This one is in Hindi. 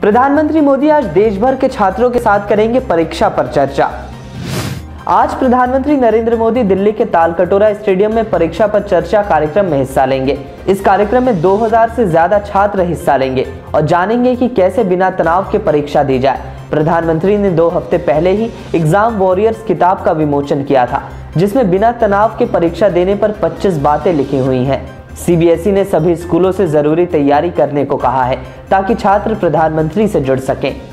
प्रधानमंत्री मोदी आज देश भर के छात्रों के साथ करेंगे परीक्षा पर चर्चा। आज प्रधानमंत्री नरेंद्र मोदी दिल्ली के तालकटोरा स्टेडियम में परीक्षा पर चर्चा कार्यक्रम में हिस्सा लेंगे। इस कार्यक्रम में 2000 से ज्यादा छात्र हिस्सा लेंगे और जानेंगे कि कैसे बिना तनाव के परीक्षा दी जाए। प्रधानमंत्री ने 2 हफ्ते पहले ही एग्जाम वॉरियर्स किताब का विमोचन किया था, जिसमें बिना तनाव के परीक्षा देने पर 25 बातें लिखी हुई हैं। सीबीएसई ने सभी स्कूलों से जरूरी तैयारी करने को कहा है ताकि छात्र प्रधानमंत्री से जुड़ सकें।